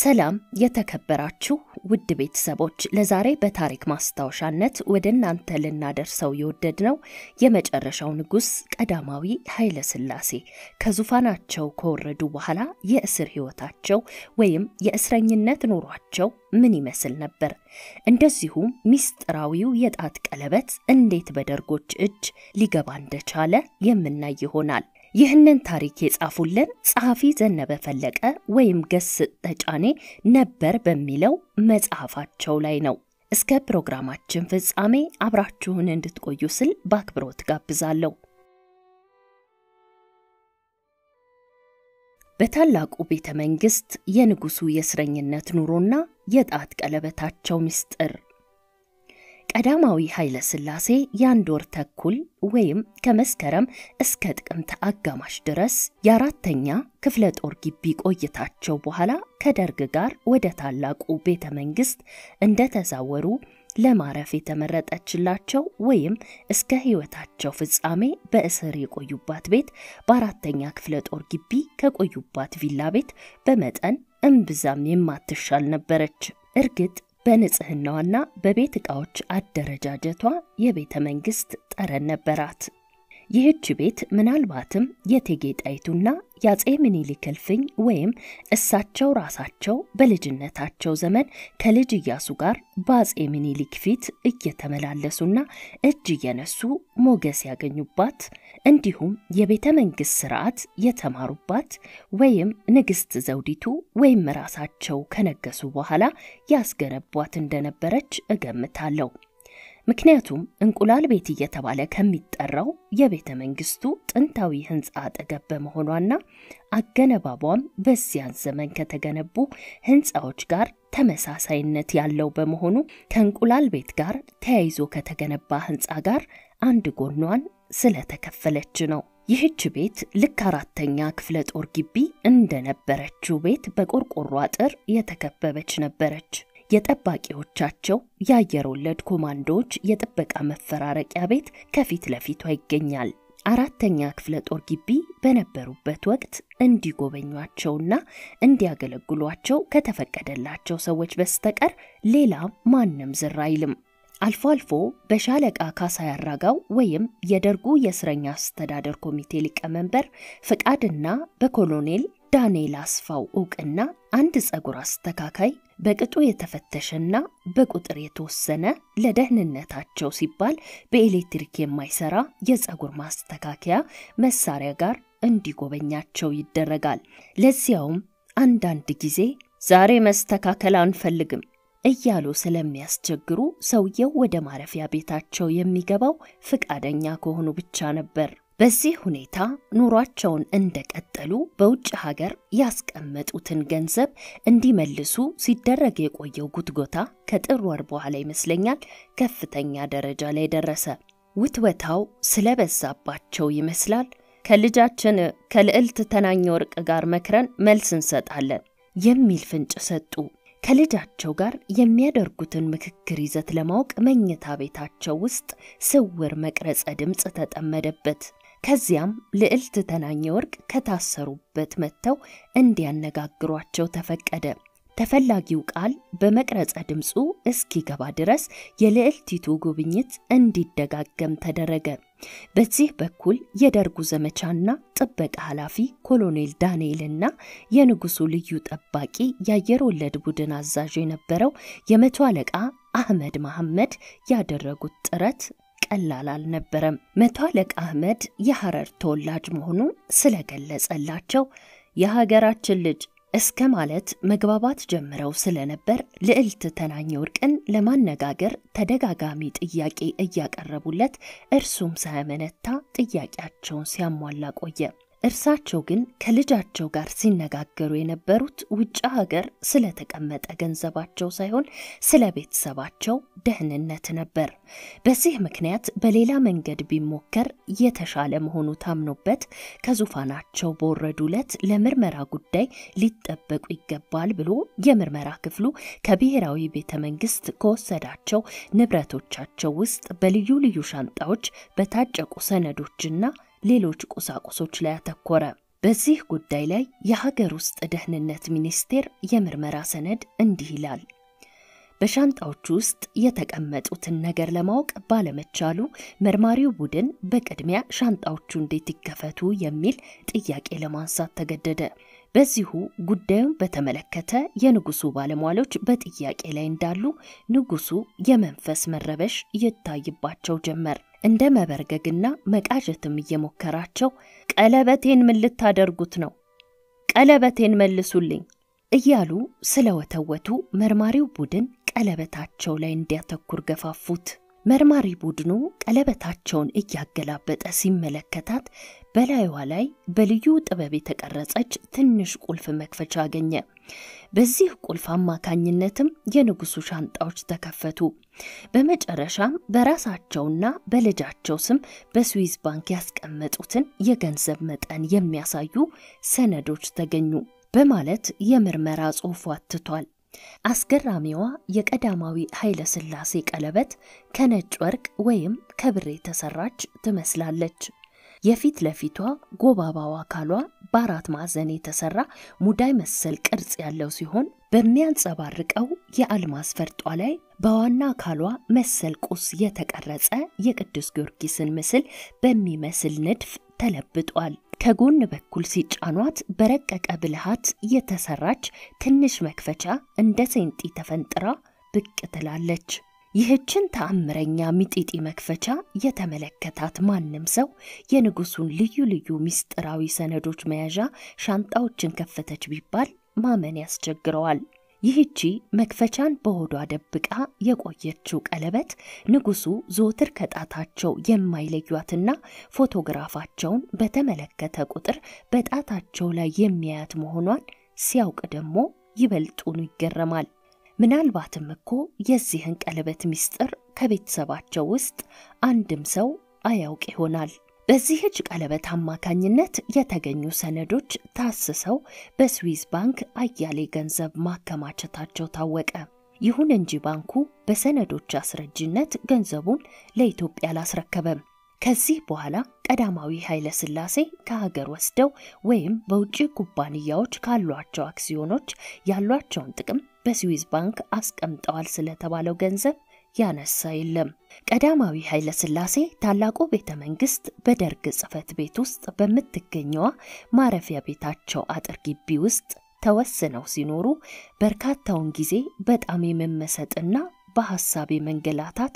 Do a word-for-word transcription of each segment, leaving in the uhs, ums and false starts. ሰላም የተከበራችሁ ውድ ቤተሰቦች ለዛሬ በታሪክ ማስታወሻነት ወደናንተ ልናደርሰው የወደድነው የመጨረሻው ንጉስ ቀዳማዊ ኃይለሥላሴ ከዙፋናቸው ከወረዱ በኋላ የእስር ህይወታቸው ወይም የእስረኝነት ኑሯቸው ምን ይመስል ነበር እንደዚሁም ሚስጥራዊው የጣት ቀለበት እንዴት በደርጎች እጅ ሊገባ እንደቻለ የምናይ ይሆናል ይህንን ታሪክ የጻፉልን ጻፊ ዘነበ ፈለቀ ወይም ገስጥ ተጫኔ ነበር በሚለው መጽሐፋቸው ላይ ነው እስከ ፕሮግራማችን ፍጻሜ አብራችሁን እንድትቆዩ ስል በአክብሮት ጋብዛለሁ በታላቁ ቤተ መንግስት የንጉሱ የስረኝነት ኑሮና የጣት ቀለበታቸው ሚስጥር ቀዳማዊ ኃይለሥላሴ ያንዶር ተኩል ወይም ከመስከረም እስከ ጥቅምት አጋማሽ ድረስ የአራተኛ ክፍለ ጦር ግቢ ቆይታቸው በኋላ ከደርግ ጋር ወደ ታላቁ ቤተ መንግስት እንደተዛወሩ ለማረፍ የተመረጠችላቸው ወይም እስከ ህይወታቸው ፍጻሜ በእስር የቆዩባት ቤት በአራተኛ ክፍለ ጦር ግቢ ከቆዩባት ቪላ ቤት በመጠን እንብዛም የማትሻል ነበረች እርግጥ በንጽህናዋና በቤት ዕቃዎች አደረጃጀቷ የቤተ መንግስት ጠረን ነበራት ይህች ቤት ምናልባትም የቴጌ ጣይቱና ያጼ ምኒልክ ልፍኝ ወይም እሳቸው ራሳቸው በልጅነታቸው ዘመን ከልጅ ኢያሱ ጋር ባጼ ምኒልክ ፊት እየተመላለሱና እጅ የነሱ ሞገስ ያገኙባት እንዲሁም የቤተ መንግስት ስርዓት የተማሩባት ወይም ንግስት ዘውዲቱ ወይም ራሳቸው ከነገሱ በኋላ ያስገነቧት እንደነበረች እገምታለሁ ምክንያቱም እንቁላል ቤት እየተባለ ከሚጠራው የቤተ መንግስቱ ጥንታዊ ህንጻ አጠገብ በመሆኗና አገነባቧም በዚያን ዘመን ከተገነቡ ህንጻዎች ጋር ተመሳሳይነት ያለው በመሆኑ ከእንቁላል ቤት ጋር ተያይዞ ከተገነባ ህንጻ ጋር አንድ ጎኗን ስለተከፈለች ነው ይህች ቤት ልክ አራተኛ ክፍለ ጦር ግቢ እንደነበረችው ቤት በቆርቆሮ አጥር የተከበበች ነበረች የጠባቂዎቻቸው ያየሩለድ ኮማንዶዎች የጥበቃ መፈራረቂያ ቤት ከፊት ለፊቷ ይገኛል አራተኛ ክፍለ ጦር ግቢ በነበሩበት ወቅት እንዲጎበኙአቸውና እንዲያገለግሏቸው ከተፈቀደላቸው ሰዎች በስተቀር ሌላ ማንም ዝር አይልም አልፎ አልፎ በሻለቃ ካሳ ያራጋው ወይም የደርጉ የስረኛ አስተዳደር ኮሚቴ ሊቀመንበር ፍቃድና በኮሎኔል ዳንኤል አስፋው ኡቅና አንድ ጸጉር አስተካካይ በቅጡ የተፈተሸና በቁጥር የተወሰነ ለደህንነታቸው ሲባል በኤሌክትሪክ የማይሰራ የጸጉር ማስተካከያ መሳሪያ ጋር እንዲጎበኛቸው ይደረጋል ለዚያውም አንዳንድ ጊዜ ዛሬ መስተካከል አንፈልግም እያሉ ስለሚያስቸግሩ ሰውየው ወደ ማረፊያ ቤታቸው የሚገባው ፍቃደኛ ከሆኑ ብቻ ነበር በዚህ ሁኔታ ኑሯቸውን እንደቀጠሉ በውጭ ሀገር ያስቀመጡትን ገንዘብ እንዲመልሱ ሲደረግ የቆየው ጉትጎታ ከጥር ወር በኋላ ይመስለኛል ከፍተኛ ደረጃ ላይ ደረሰ ውትወታው ስለበዛባቸው ይመስላል ከልጃችን ከልዕልት ተናኝ ወርቅ ጋር መክረን መልስ እንሰጣለን የሚል ፍንጭ ሰጡ ከልጃቸው ጋር የሚያደርጉትን ምክክር ይዘት ለማወቅ መኝታ ቤታቸው ውስጥ ስውር መቅረጸ ድምጽ ተጠመደበት ከዚያም ልዕልት ተናኝ ወርቅ ከታሰሩበት መተው እንዲያነጋግሯቸው ተፈቀደ ተፈላጊው ቃል በመቅረጸ ድምጹ እስኪ ገባ ድረስ የልዕልቲቱ ጉብኝት እንዲደጋገም ተደረገ በዚህ በኩል የደርጉ ዘመቻና ጥበቃ ኃላፊ ኮሎኔል ዳንኤልና የንጉሱ ልዩ ጠባቂ ያየሩለድ ቡድን አዛዥ የነበረው የመቶ አለቃ አህመድ መሐመድ ያደረጉት ጥረት ቀላል አልነበረም መቶ አለቃ አህመድ የሐረር ተወላጅ መሆኑ ስለገለጸላቸው የሀገራችን ልጅ እስከ ማለት መግባባት ጀምረው ስለነበር ልዕልት ተናኝ ወርቅን ለማነጋገር ተደጋጋሚ ጥያቄ እያቀረቡለት እርሱም ሳያመነታ ጥያቄያቸውን ሲያሟላ ቆየ እርሳቸው ግን ከልጃቸው ጋር ሲነጋገሩ የነበሩት ውጭ ሀገር ስለተቀመጠ ገንዘባቸው ሳይሆን ስለቤተሰባቸው ደህንነት ነበር በዚህ ምክንያት በሌላ መንገድ ቢሞከር የተሻለ መሆኑ ታምኖበት ከዙፋናቸው በወረዱለት ለምርመራ ጉዳይ ሊጠበቁ ይገባል ብሎ የምርመራ ክፍሉ ከብሔራዊ ቤተ መንግስት ከወሰዳቸው ንብረቶቻቸው ውስጥ በልዩ ልዩ ሻንጣዎች በታጨቁ ሰነዶችና ሌሎች ቁሳቁሶች ላይ ተኮረ በዚህ ጉዳይ ላይ የሀገር ውስጥ ደህንነት ሚኒስቴር የምርመራ ሰነድ እንዲህ ይላል። በሻንጣዎች ውስጥ የተቀመጡትን ነገር ለማወቅ ባለመቻሉ መርማሪው ቡድን በቅድሚያ ሻንጣዎቹ እንዴት ይከፈቱ የሚል ጥያቄ ለማንሳት ተገደደ። በዚሁ ጉዳዩን በተመለከተ የንጉሱ ባለሟሎች በጥያቄ ላይ እንዳሉ ንጉሱ የመንፈስ መረበሽ ይታይባቸው ጀመር። እንደ መበርገግና መቃጀትም እየሞከራቸው ቀለበቴን ምን ልታደርጉት ነው? ቀለበቴን መልሱልኝ እያሉ ስለወተወቱ መርማሪው ቡድን ቀለበታቸው ላይ እንዲያተኩር ገፋፉት። መርማሪ ቡድኑ ቀለበታቸውን እያገላበጠ ሲመለከታት በላይዋ ላይ በልዩ ጥበብ የተቀረጸች ትንሽ ቁልፍ መክፈቻ አገኘ። በዚህ ቁልፍ አማካኝነትም የንጉሱ ሻንጣዎች ተከፈቱ። በመጨረሻም በራሳቸውና በልጃቸው ስም በስዊዝ ባንክ ያስቀመጡትን የገንዘብ መጠን የሚያሳዩ ሰነዶች ተገኙ በማለት የምርመራ ጽሑፍ አትቷል። አስገራሚዋ የቀዳማዊ ኃይለሥላሴ ቀለበት ከነጭ ወርቅ ወይም ከብር የተሰራች ትመስላለች። የፊት ለፊቷ ጎባባዋ አካሏ በአራት ማዕዘን የተሰራ ሙዳይ መሰል ቅርጽ ያለው ሲሆን በሚያንጸባርቀው የአልማዝ ፈርጧ ላይ በዋና አካሏ መሰል ቁስ የተቀረጸ የቅዱስ ጊዮርጊስን ምስል በሚመስል ንድፍ ተለብጧል። ከጎን በኩል ሲጫኗት በረቀቀ ብልሃት የተሰራች ትንሽ መክፈቻ እንደ ሴንጢ ተፈንጥራ ብቅ ትላለች። ይህችን ተአምረኛ ሚጢጢ መክፈቻ የተመለከታት ማንም ሰው የንጉሱን ልዩ ልዩ ምስጢራዊ ሰነዶች መያዣ ሻንጣዎችን ከፈተች ቢባል ማመን ያስቸግረዋል። ይህቺ መክፈቻን በሆዷ ደብቃ የቆየችው ቀለበት ንጉሱ ዘወትር ከጣታቸው የማይለዩትና ፎቶግራፋቸውን በተመለከተ ቁጥር በጣታቸው ላይ የሚያያት መሆኗን ሲያውቅ ደግሞ ይበልጡን ይገረማል። ምናልባትም እኮ የዚህን ቀለበት ምስጢር ከቤተሰባቸው ውስጥ አንድም ሰው አያውቅ ይሆናል። በዚህች ቀለበት አማካኝነት የተገኙ ሰነዶች ታስሰው በስዊዝ ባንክ አያሌ ገንዘብ ማከማቸታቸው ታወቀ። ይሁን እንጂ ባንኩ በሰነዶች አስረጅነት ገንዘቡን ለኢትዮጵያ አላስረከበም። ከዚህ በኋላ ቀዳማዊ ኃይለሥላሴ ከሀገር ወስደው ወይም በውጭ ኩባንያዎች ካሏቸው አክሲዮኖች ያሏቸውን ጥቅም በስዊዝ ባንክ አስቀምጠዋል ስለተባለው ገንዘብ ያነሳ የለም። ቀዳማዊ ኃይለሥላሴ ታላቁ ቤተ መንግስት በደርግ ጽሕፈት ቤት ውስጥ በምትገኘው ማረፊያ ቤታቸው አጥር ግቢ ውስጥ ተወስነው ሲኖሩ በርካታውን ጊዜ በጣም የመመሰጥና በሐሳብ የመንገላታት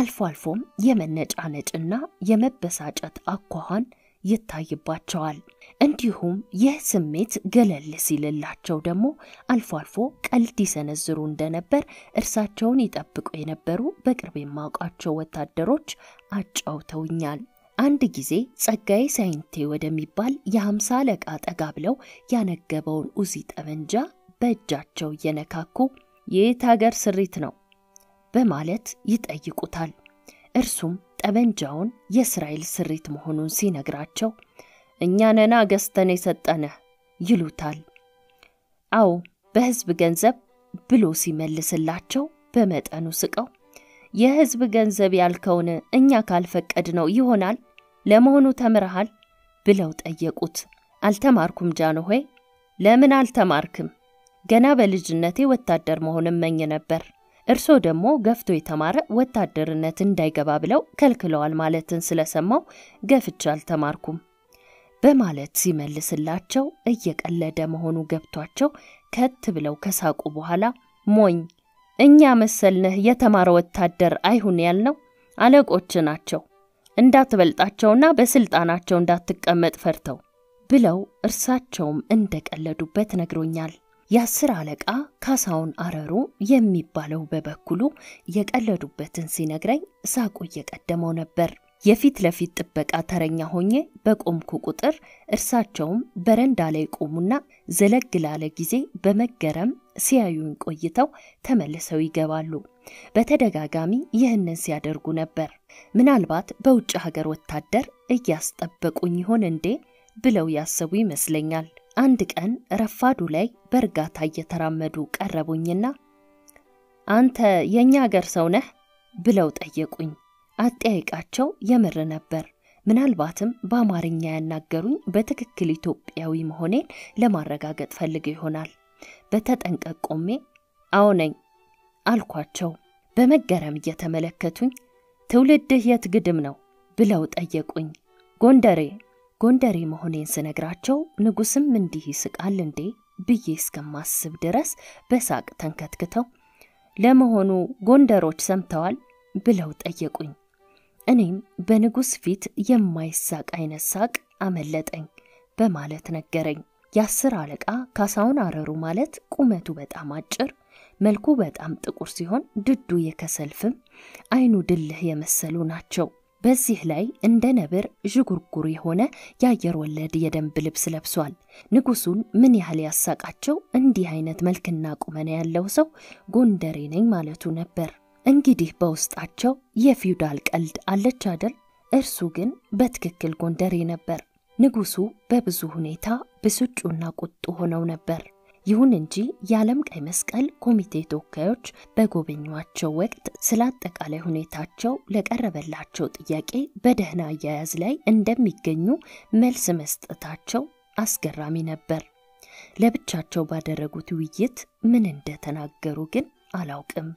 አልፎ አልፎም የመነጫነጭና የመበሳጨት አኳኋን ይታይባቸዋል። እንዲሁም ይህ ስሜት ገለል ሲልላቸው ደግሞ አልፎ አልፎ ቀልድ ይሰነዝሩ እንደነበር እርሳቸውን ይጠብቁ የነበሩ በቅርብ የማውቃቸው ወታደሮች አጫውተውኛል። አንድ ጊዜ ጸጋዬ ሳይንቴ ወደሚባል የሃምሳ አለቃ ጠጋ ብለው ያነገበውን ኡዚ ጠመንጃ በእጃቸው እየነካኩ የት ሀገር ስሪት ነው በማለት ይጠይቁታል። እርሱም ጠመንጃውን የእስራኤል ስሪት መሆኑን ሲነግራቸው እኛ ነና ገዝተን የሰጠነህ ይሉታል። አዎ በህዝብ ገንዘብ ብሎ ሲመልስላቸው በመጠኑ ስቀው የህዝብ ገንዘብ ያልከውን እኛ ካልፈቀድ ነው ይሆናል? ለመሆኑ ተምረሃል ብለው ጠየቁት። አልተማርኩም ጃን ሆይ። ለምን አልተማርክም? ገና በልጅነቴ ወታደር መሆን እመኝ ነበር። እርሶ ደግሞ ገፍቶ የተማረ ወታደርነት እንዳይገባ ብለው ከልክለዋል ማለትን ስለሰማው ገፍቻ አልተማርኩም በማለት ሲመልስላቸው እየቀለደ መሆኑ ገብቷቸው ከት ብለው ከሳቁ በኋላ ሞኝ እኛ መሰልነህ የተማረ ወታደር አይሁን ያልነው አለቆች ናቸው እንዳትበልጣቸውና በስልጣናቸው እንዳትቀመጥ ፈርተው ብለው እርሳቸውም እንደቀለዱበት ነግሮኛል። የአስር አለቃ ካሳውን አረሩ የሚባለው በበኩሉ የቀለዱበትን ሲነግረኝ ሳቁ እየቀደመው ነበር። የፊት ለፊት ጥበቃ ተረኛ ሆኜ በቆምኩ ቁጥር እርሳቸውም በረንዳ ላይ ቆሙና ዘለግ ላለ ጊዜ በመገረም ሲያዩን ቆይተው ተመልሰው ይገባሉ። በተደጋጋሚ ይህንን ሲያደርጉ ነበር። ምናልባት በውጭ ሀገር ወታደር እያስጠበቁኝ ይሆን እንዴ ብለው ያሰቡ ይመስለኛል። አንድ ቀን ረፋዱ ላይ በእርጋታ እየተራመዱ ቀረቡኝና አንተ የኛ ሀገር ሰው ነህ ብለው ጠየቁኝ። አጠያይቃቸው የምር ነበር። ምናልባትም በአማርኛ ያናገሩኝ በትክክል ኢትዮጵያዊ መሆኔን ለማረጋገጥ ፈልገው ይሆናል። በተጠንቀቅ ቆሜ አዎ ነኝ አልኳቸው። በመገረም እየተመለከቱኝ ትውልድህ የት ግድም ነው ብለው ጠየቁኝ። ጎንደሬ ጎንደሬ መሆኔን ስነግራቸው ንጉስም እንዲህ ይስቃል እንዴ ብዬ እስከማስብ ድረስ በሳቅ ተንከትክተው ለመሆኑ ጎንደሮች ሰምተዋል ብለው ጠየቁኝ። እኔም በንጉስ ፊት የማይሳቅ አይነት ሳቅ አመለጠኝ በማለት ነገረኝ። ያስር አለቃ ካሳውን አረሩ ማለት ቁመቱ በጣም አጭር መልኩ በጣም ጥቁር ሲሆን ድዱ የከሰልፍም አይኑ ድልህ የመሰሉ ናቸው። በዚህ ላይ እንደ ነብር ዥጉርጉር የሆነ ያየር ወለድ የደንብ ልብስ ለብሷል። ንጉሱን ምን ያህል ያሳቃቸው እንዲህ አይነት መልክና ቁመና ያለው ሰው ጎንደሬ ነኝ ማለቱ ነበር። እንግዲህ በውስጣቸው የፊውዳል ቀልድ አለች አይደል? እርሱ ግን በትክክል ጎንደሬ ነበር። ንጉሱ በብዙ ሁኔታ ብስጩና ቁጡ ሆነው ነበር። ይሁን እንጂ የዓለም ቀይ መስቀል ኮሚቴ ተወካዮች በጎበኙዋቸው ወቅት ስላጠቃላይ ሁኔታቸው ለቀረበላቸው ጥያቄ በደህና አያያዝ ላይ እንደሚገኙ መልስ መስጠታቸው አስገራሚ ነበር። ለብቻቸው ባደረጉት ውይይት ምን እንደተናገሩ ግን አላውቅም።